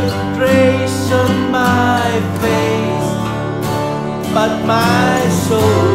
frustration my face, but my soul